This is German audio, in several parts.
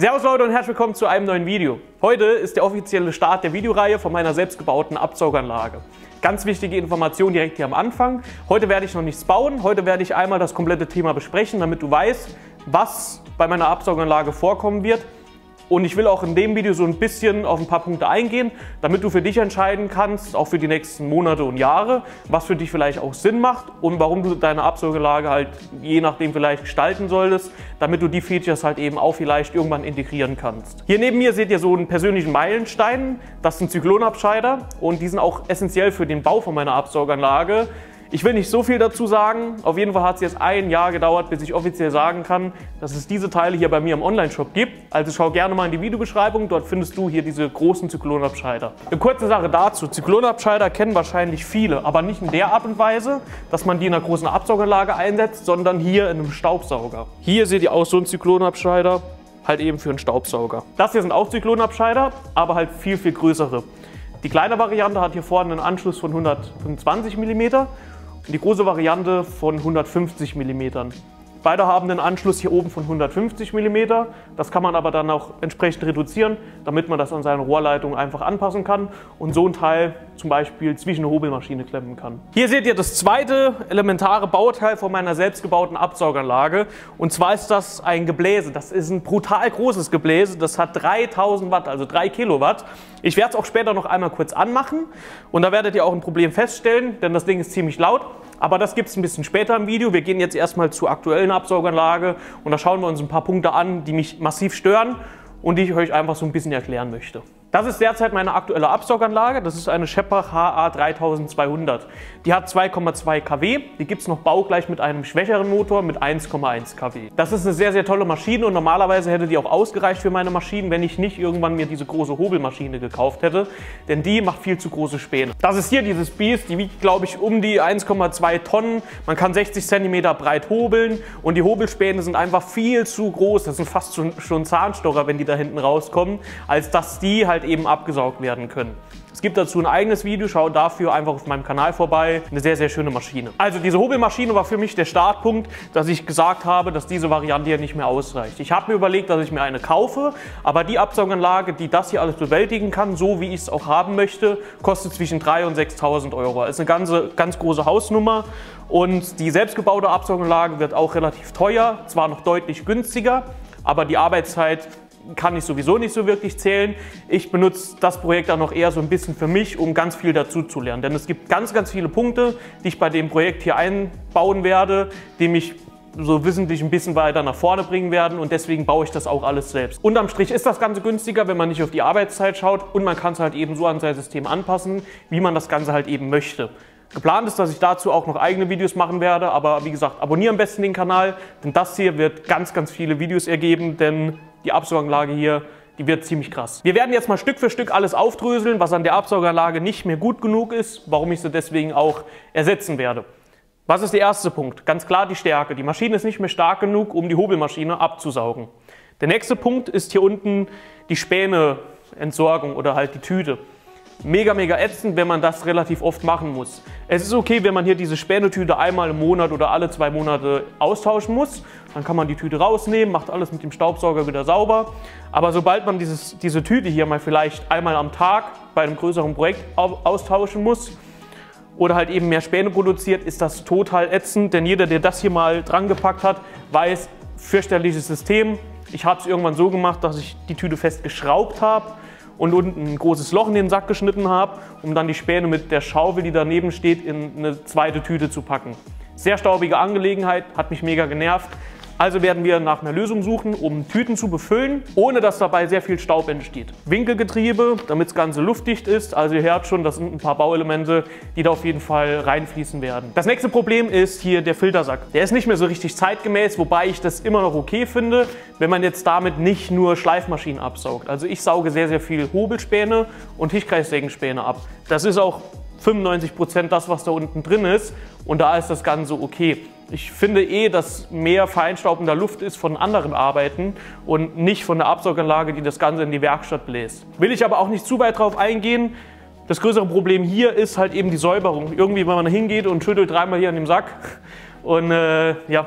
Servus Leute und herzlich willkommen zu einem neuen Video. Heute ist der offizielle Start der Videoreihe von meiner selbstgebauten Absauganlage. Ganz wichtige Information direkt hier am Anfang. Heute werde ich noch nichts bauen, heute werde ich einmal das komplette Thema besprechen, damit du weißt, was bei meiner Absauganlage vorkommen wird. Und ich will auch in dem Video so ein bisschen auf ein paar Punkte eingehen, damit du für dich entscheiden kannst, auch für die nächsten Monate und Jahre, was für dich vielleicht auch Sinn macht und warum du deine Absauganlage halt je nachdem vielleicht gestalten solltest, damit du die Features halt eben auch vielleicht irgendwann integrieren kannst. Hier neben mir seht ihr so einen persönlichen Meilenstein, das sind Zyklonabscheider und die sind auch essentiell für den Bau von meiner Absauganlage. Ich will nicht so viel dazu sagen, auf jeden Fall hat es jetzt ein Jahr gedauert, bis ich offiziell sagen kann, dass es diese Teile hier bei mir im Online-Shop gibt. Also schau gerne mal in die Videobeschreibung, dort findest du hier diese großen Zyklonabscheider. Eine kurze Sache dazu, Zyklonabscheider kennen wahrscheinlich viele, aber nicht in der Art und Weise, dass man die in einer großen Absauganlage einsetzt, sondern hier in einem Staubsauger. Hier seht ihr auch so einen Zyklonabscheider, halt eben für einen Staubsauger. Das hier sind auch Zyklonabscheider, aber halt viel, viel größere. Die kleine Variante hat hier vorne einen Anschluss von 125 mm. Die große Variante von 150 mm. Beide haben den Anschluss hier oben von 150 mm. Das kann man aber dann auch entsprechend reduzieren, damit man das an seine Rohrleitung einfach anpassen kann und so ein Teil zum Beispiel zwischen eine Hobelmaschine klemmen kann. Hier seht ihr das zweite elementare Bauteil von meiner selbstgebauten Absauganlage. Und zwar ist das ein Gebläse. Das ist ein brutal großes Gebläse. Das hat 3000 Watt, also 3 Kilowatt. Ich werde es auch später noch einmal kurz anmachen und da werdet ihr auch ein Problem feststellen, denn das Ding ist ziemlich laut. Aber das gibt es ein bisschen später im Video. Wir gehen jetzt erstmal zur aktuellen Absauganlage und da schauen wir uns ein paar Punkte an, die mich massiv stören und die ich euch einfach so ein bisschen erklären möchte. Das ist derzeit meine aktuelle Absauganlage. Das ist eine Scheppach HA3200. Die hat 2,2 kW. Die gibt es noch baugleich mit einem schwächeren Motor mit 1,1 kW. Das ist eine sehr, sehr tolle Maschine und normalerweise hätte die auch ausgereicht für meine Maschinen, wenn ich nicht irgendwann mir diese große Hobelmaschine gekauft hätte, denn die macht viel zu große Späne. Das ist hier dieses Biest. Die wiegt, glaube ich, um die 1,2 Tonnen. Man kann 60 cm breit hobeln und die Hobelspäne sind einfach viel zu groß. Das sind fast schon Zahnstocher, wenn die da hinten rauskommen, als dass die halt eben abgesaugt werden können. Es gibt dazu ein eigenes Video, schau dafür einfach auf meinem Kanal vorbei. Eine sehr, sehr schöne Maschine. Also diese Hobelmaschine war für mich der Startpunkt, dass ich gesagt habe, dass diese Variante hier nicht mehr ausreicht. Ich habe mir überlegt, dass ich mir eine kaufe, aber die Absauganlage, die das hier alles bewältigen kann, so wie ich es auch haben möchte, kostet zwischen 3.000 und 6.000 Euro. Ist eine ganz große Hausnummer und die selbstgebaute Absauganlage wird auch relativ teuer, zwar noch deutlich günstiger, aber die Arbeitszeit kann ich sowieso nicht so wirklich zählen. Ich benutze das Projekt dann noch eher so ein bisschen für mich, um ganz viel dazu zu lernen. Denn es gibt ganz viele Punkte, die ich bei dem Projekt hier einbauen werde, die mich so wissentlich ein bisschen weiter nach vorne bringen werden und deswegen baue ich das auch alles selbst. Unterm Strich ist das Ganze günstiger, wenn man nicht auf die Arbeitszeit schaut und man kann es halt eben so an sein System anpassen, wie man das Ganze halt eben möchte. Geplant ist, dass ich dazu auch noch eigene Videos machen werde, aber wie gesagt, abonniere am besten den Kanal, denn das hier wird ganz viele Videos ergeben, denn die Absauganlage hier, die wird ziemlich krass. Wir werden jetzt mal Stück für Stück alles aufdröseln, was an der Absauganlage nicht mehr gut genug ist, warum ich sie deswegen auch ersetzen werde. Was ist der erste Punkt? Ganz klar die Stärke. Die Maschine ist nicht mehr stark genug, um die Hobelmaschine abzusaugen. Der nächste Punkt ist hier unten die Späneentsorgung oder halt die Tüte. Mega ätzend, wenn man das relativ oft machen muss. Es ist okay, wenn man hier diese Spänetüte einmal im Monat oder alle 2 Monate austauschen muss. Dann kann man die Tüte rausnehmen, macht alles mit dem Staubsauger wieder sauber. Aber sobald man diese Tüte hier mal vielleicht einmal am Tag bei einem größeren Projekt austauschen muss oder halt eben mehr Späne produziert, ist das total ätzend. Denn jeder, der das hier mal dran gepackt hat, weiß, fürchterliches System. Ich habe es irgendwann so gemacht, dass ich die Tüte fest geschraubt habe und unten ein großes Loch in den Sack geschnitten habe, um dann die Späne mit der Schaufel, die daneben steht, in eine zweite Tüte zu packen. Sehr staubige Angelegenheit, hat mich mega genervt. Also werden wir nach einer Lösung suchen, um Tüten zu befüllen, ohne dass dabei sehr viel Staub entsteht. Winkelgetriebe, damit das Ganze luftdicht ist. Also ihr hört schon, das sind ein paar Bauelemente, die da auf jeden Fall reinfließen werden. Das nächste Problem ist hier der Filtersack. Der ist nicht mehr so richtig zeitgemäß, wobei ich das immer noch okay finde, wenn man jetzt damit nicht nur Schleifmaschinen absaugt. Also ich sauge sehr viel Hobelspäne und Tischkreissägenspäne ab. Das ist auch 95% das, was da unten drin ist und da ist das Ganze okay. Ich finde eh, dass mehr Feinstaub in der Luft ist von anderen Arbeiten und nicht von der Absauganlage, die das Ganze in die Werkstatt bläst. Will ich aber auch nicht zu weit drauf eingehen. Das größere Problem hier ist halt eben die Säuberung. Irgendwie, wenn man hingeht und schüttelt dreimal hier an dem Sack und ja,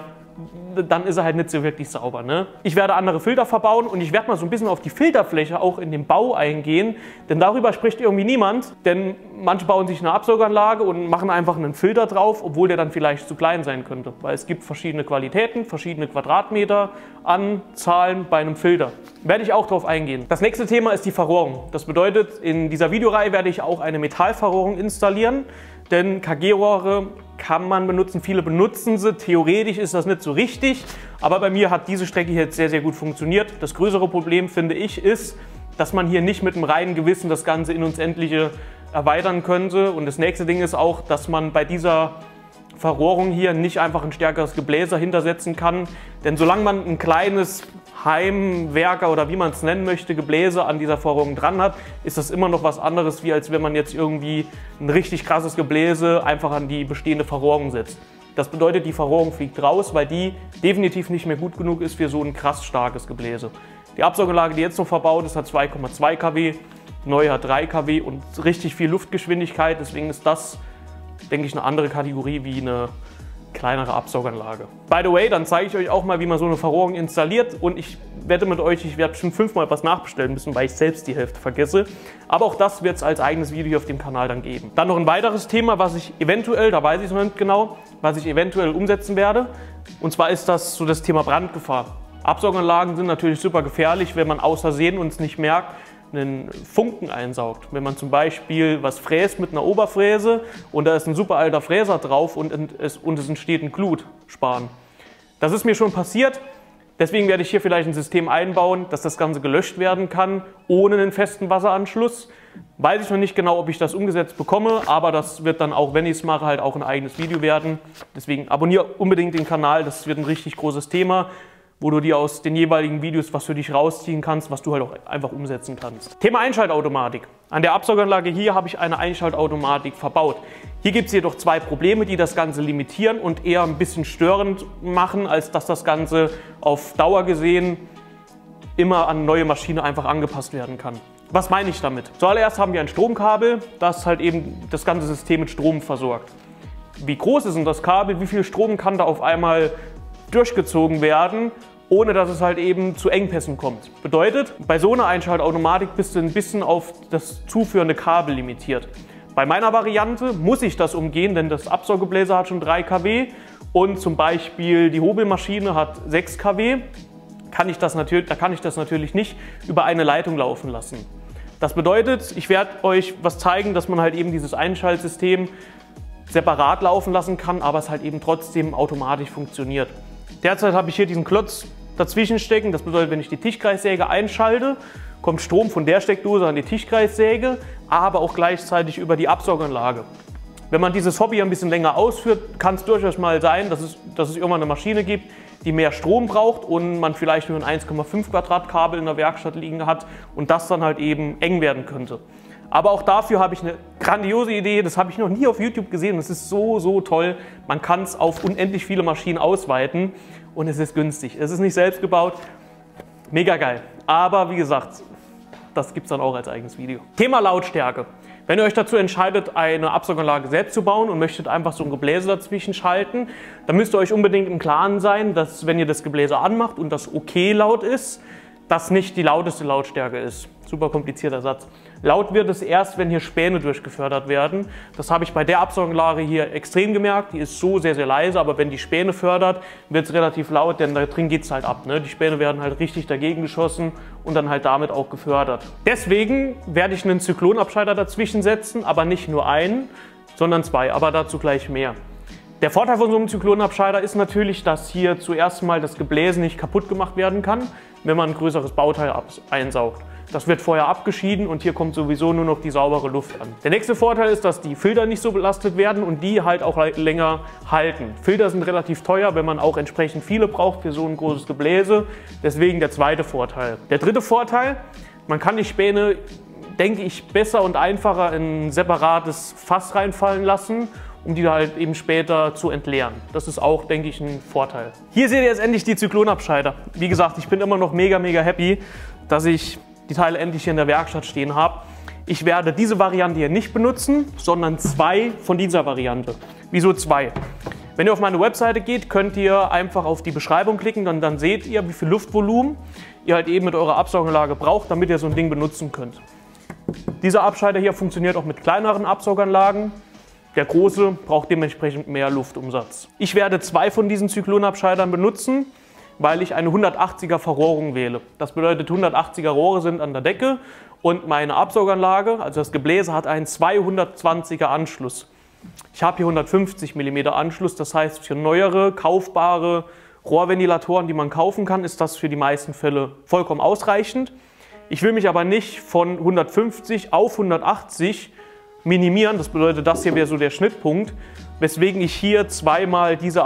dann ist er halt nicht so wirklich sauber, ne? Ich werde andere Filter verbauen und ich werde mal so ein bisschen auf die Filterfläche auch in den Bau eingehen, denn darüber spricht irgendwie niemand, denn manche bauen sich eine Absauganlage und machen einfach einen Filter drauf, obwohl der dann vielleicht zu klein sein könnte, weil es gibt verschiedene Qualitäten, verschiedene Quadratmeter an Zahlen bei einem Filter. Werde ich auch drauf eingehen. Das nächste Thema ist die Verrohrung. Das bedeutet, in dieser Videoreihe werde ich auch eine Metallverrohrung installieren, denn KG-Rohre kann man benutzen, viele benutzen sie, theoretisch ist das nicht so richtig, aber bei mir hat diese Strecke hier jetzt sehr, sehr gut funktioniert. Das größere Problem, finde ich, ist, dass man hier nicht mit einem reinen Gewissen das Ganze in uns Endliche erweitern könnte. Und das nächste Ding ist auch, dass man bei dieser Verrohrung hier nicht einfach ein stärkeres Gebläse hintersetzen kann, denn solange man ein kleines Heimwerker oder wie man es nennen möchte, Gebläse an dieser Verrohrung dran hat, ist das immer noch was anderes, wie als wenn man jetzt irgendwie ein richtig krasses Gebläse einfach an die bestehende Verrohrung setzt. Das bedeutet, die Verrohrung fliegt raus, weil die definitiv nicht mehr gut genug ist für so ein krass starkes Gebläse. Die Absauganlage, die jetzt noch verbaut ist, hat 2,2 kW, neu hat 3 kW und richtig viel Luftgeschwindigkeit, deswegen ist das, denke ich, eine andere Kategorie wie eine kleinere Absauganlage. By the way, dann zeige ich euch auch mal, wie man so eine Verrohrung installiert, und ich wette mit euch, ich werde schon 5-mal was nachbestellen müssen, weil ich selbst die Hälfte vergesse. Aber auch das wird es als eigenes Video hier auf dem Kanal dann geben. Dann noch ein weiteres Thema, was ich eventuell, da weiß ich es noch nicht genau, was ich eventuell umsetzen werde. Und zwar ist das so das Thema Brandgefahr. Absauganlagen sind natürlich super gefährlich, wenn man aus Versehen uns nicht merkt, einen Funken einsaugt. Wenn man zum Beispiel was fräst mit einer Oberfräse und da ist ein super alter Fräser drauf und es entsteht ein Glutsparen. Das ist mir schon passiert, deswegen werde ich hier vielleicht ein System einbauen, dass das Ganze gelöscht werden kann, ohne einen festen Wasseranschluss. Weiß ich noch nicht genau, ob ich das umgesetzt bekomme, aber das wird dann auch, wenn ich es mache, halt auch ein eigenes Video werden. Deswegen abonniere unbedingt den Kanal, das wird ein richtig großes Thema, wo du dir aus den jeweiligen Videos was für dich rausziehen kannst, was du halt auch einfach umsetzen kannst. Thema Einschaltautomatik. An der Absauganlage hier habe ich eine Einschaltautomatik verbaut. Hier gibt es jedoch zwei Probleme, die das Ganze limitieren und eher ein bisschen störend machen, als dass das Ganze auf Dauer gesehen immer an eine neue Maschine einfach angepasst werden kann. Was meine ich damit? Zuallererst haben wir ein Stromkabel, das halt eben das ganze System mit Strom versorgt. Wie groß ist denn das Kabel? Wie viel Strom kann da auf einmal durchgezogen werden, ohne dass es halt eben zu Engpässen kommt? Bedeutet, bei so einer Einschaltautomatik bist du ein bisschen auf das zuführende Kabel limitiert. Bei meiner Variante muss ich das umgehen, denn das Absauggebläse hat schon 3 kW und zum Beispiel die Hobelmaschine hat 6 kW, da kann ich das natürlich nicht über eine Leitung laufen lassen. Das bedeutet, ich werde euch was zeigen, dass man halt eben dieses Einschaltsystem separat laufen lassen kann, aber es halt eben trotzdem automatisch funktioniert. Derzeit habe ich hier diesen Klotz dazwischen stecken, das bedeutet, wenn ich die Tischkreissäge einschalte, kommt Strom von der Steckdose an die Tischkreissäge, aber auch gleichzeitig über die Absauganlage. Wenn man dieses Hobby ein bisschen länger ausführt, kann es durchaus mal sein, dass es irgendwann eine Maschine gibt, die mehr Strom braucht und man vielleicht nur ein 1,5 Quadrat Kabel in der Werkstatt liegen hat und das dann halt eben eng werden könnte. Aber auch dafür habe ich eine grandiose Idee, das habe ich noch nie auf YouTube gesehen, das ist so, so toll. Man kann es auf unendlich viele Maschinen ausweiten und es ist günstig. Es ist nicht selbst gebaut, mega geil. Aber wie gesagt, das gibt es dann auch als eigenes Video. Thema Lautstärke. Wenn ihr euch dazu entscheidet, eine Absauganlage selbst zu bauen und möchtet einfach so ein Gebläse dazwischen schalten, dann müsst ihr euch unbedingt im Klaren sein, dass wenn ihr das Gebläse anmacht und das okay laut ist, das nicht die lauteste Lautstärke ist. Super komplizierter Satz. Laut wird es erst, wenn hier Späne durchgefördert werden. Das habe ich bei der Absauganlage hier extrem gemerkt. Die ist so sehr, sehr leise, aber wenn die Späne fördert, wird es relativ laut, denn da drin geht es halt ab, ne? Die Späne werden halt richtig dagegen geschossen und dann halt damit auch gefördert. Deswegen werde ich einen Zyklonabschalter dazwischen setzen, aber nicht nur einen, sondern zwei, aber dazu gleich mehr. Der Vorteil von so einem Zyklonabscheider ist natürlich, dass hier zuerst mal das Gebläse nicht kaputt gemacht werden kann, wenn man ein größeres Bauteil einsaugt. Das wird vorher abgeschieden und hier kommt sowieso nur noch die saubere Luft an. Der nächste Vorteil ist, dass die Filter nicht so belastet werden und die halt auch länger halten. Filter sind relativ teuer, wenn man auch entsprechend viele braucht für so ein großes Gebläse. Deswegen der zweite Vorteil. Der dritte Vorteil, man kann die Späne, denke ich, besser und einfacher in ein separates Fass reinfallen lassen, um die halt eben später zu entleeren. Das ist auch, denke ich, ein Vorteil. Hier seht ihr jetzt endlich die Zyklonabscheider. Wie gesagt, ich bin immer noch mega, mega happy, dass ich die Teile endlich hier in der Werkstatt stehen habe. Ich werde diese Variante hier nicht benutzen, sondern zwei von dieser Variante. Wieso zwei? Wenn ihr auf meine Webseite geht, könnt ihr einfach auf die Beschreibung klicken und dann seht ihr, wie viel Luftvolumen ihr halt eben mit eurer Absauganlage braucht, damit ihr so ein Ding benutzen könnt. Dieser Abscheider hier funktioniert auch mit kleineren Absauganlagen. Der große braucht dementsprechend mehr Luftumsatz. Ich werde 2 von diesen Zyklonabscheidern benutzen, weil ich eine 180er Verrohrung wähle. Das bedeutet, 180er Rohre sind an der Decke und meine Absauganlage, also das Gebläse, hat einen 220er Anschluss. Ich habe hier 150 mm Anschluss, das heißt, für neuere, kaufbare Rohrventilatoren, die man kaufen kann, ist das für die meisten Fälle vollkommen ausreichend. Ich will mich aber nicht von 150 auf 180 minimieren, das bedeutet, das hier wäre so der Schnittpunkt, weswegen ich hier zweimal diese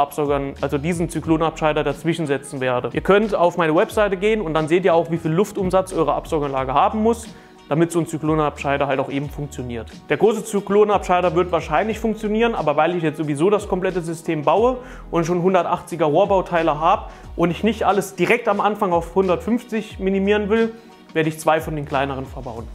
diesen Zyklonabscheider dazwischen setzen werde. Ihr könnt auf meine Webseite gehen und dann seht ihr auch, wie viel Luftumsatz eure Absauganlage haben muss, damit so ein Zyklonabscheider halt auch eben funktioniert. Der große Zyklonabscheider wird wahrscheinlich funktionieren, aber weil ich jetzt sowieso das komplette System baue und schon 180er Rohrbauteile habe und ich nicht alles direkt am Anfang auf 150 minimieren will, werde ich 2 von den kleineren verbauen.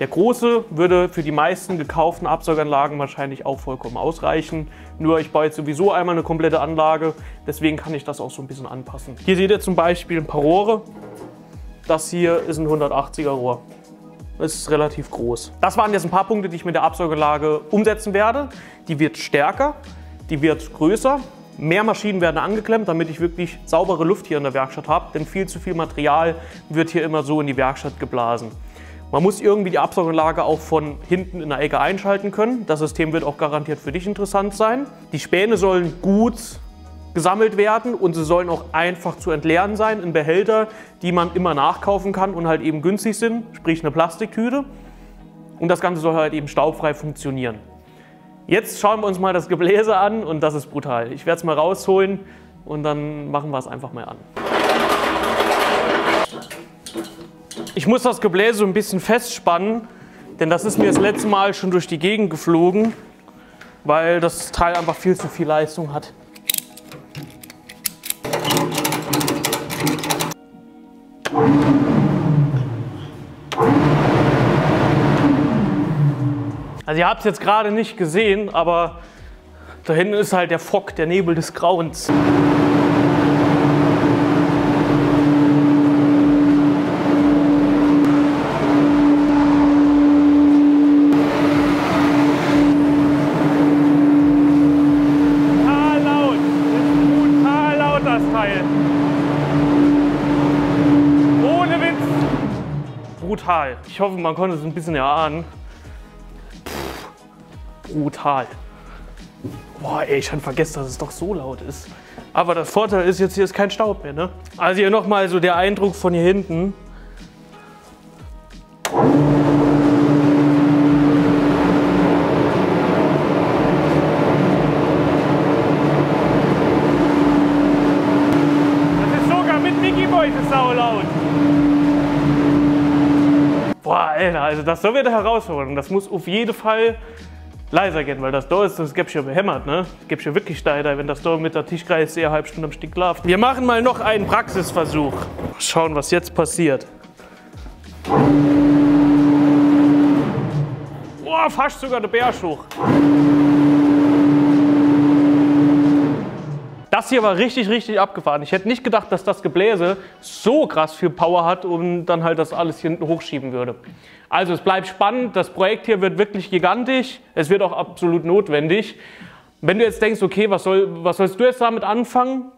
Der große würde für die meisten gekauften Absauganlagen wahrscheinlich auch vollkommen ausreichen. Nur ich baue jetzt sowieso einmal eine komplette Anlage, deswegen kann ich das auch so ein bisschen anpassen. Hier seht ihr zum Beispiel ein paar Rohre. Das hier ist ein 180er Rohr. Das ist relativ groß. Das waren jetzt ein paar Punkte, die ich mit der Absauganlage umsetzen werde. Die wird stärker, die wird größer. Mehr Maschinen werden angeklemmt, damit ich wirklich saubere Luft hier in der Werkstatt habe, denn viel zu viel Material wird hier immer so in die Werkstatt geblasen. Man muss irgendwie die Absauganlage auch von hinten in der Ecke einschalten können. Das System wird auch garantiert für dich interessant sein. Die Späne sollen gut gesammelt werden und sie sollen auch einfach zu entleeren sein in Behälter, die man immer nachkaufen kann und halt eben günstig sind, sprich eine Plastiktüte. Und das Ganze soll halt eben staubfrei funktionieren. Jetzt schauen wir uns mal das Gebläse an und das ist brutal. Ich werde es mal rausholen und dann machen wir es einfach mal an. Ich muss das Gebläse so ein bisschen festspannen, denn das ist mir das letzte Mal schon durch die Gegend geflogen, weil das Teil einfach viel zu viel Leistung hat. Also ihr habt es jetzt gerade nicht gesehen, aber da hinten ist halt der Fock, der Nebel des Grauens. Brutal. Ich hoffe, man konnte es ein bisschen erahnen. Pff, brutal. Boah, ey, ich habe vergessen, dass es doch so laut ist. Aber der Vorteil ist, jetzt hier ist kein Staub mehr, ne? Also hier nochmal so der Eindruck von hier hinten. Das ist sogar mit Mickey Boy saulaut. Boah, Alter, also das soll wieder herausholen. Das muss auf jeden Fall leiser gehen, weil das da ist, das gäbe ich ja behämmert, ne? Das gäbe ich ja wirklich steiler, wenn das da mit der Tischkreis sehr halb Stunde am Stück läuft. Wir machen mal noch einen Praxisversuch. Mal schauen, was jetzt passiert. Boah, fast sogar der Bärsch hoch. Das hier war richtig, richtig abgefahren. Ich hätte nicht gedacht, dass das Gebläse so krass viel Power hat und dann halt das alles hier hinten hochschieben würde. Also es bleibt spannend, das Projekt hier wird wirklich gigantisch, es wird auch absolut notwendig. Wenn du jetzt denkst, okay, was sollst du jetzt damit anfangen?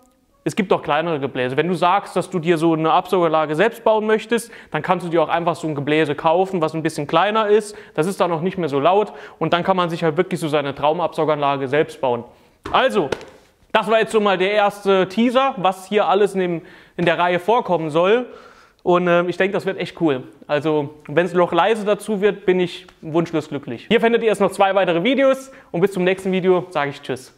Es gibt auch kleinere Gebläse. Wenn du sagst, dass du dir so eine Absauganlage selbst bauen möchtest, dann kannst du dir auch einfach so ein Gebläse kaufen, was ein bisschen kleiner ist. Das ist dann auch nicht mehr so laut und dann kann man sich halt wirklich so seine Traumabsauganlage selbst bauen. Also, das war jetzt so mal der erste Teaser, was hier alles in der Reihe vorkommen soll. Und ich denke, das wird echt cool. Also, wenn es noch leise dazu wird, bin ich wunschlos glücklich. Hier findet ihr jetzt noch 2 weitere Videos und bis zum nächsten Video sage ich Tschüss.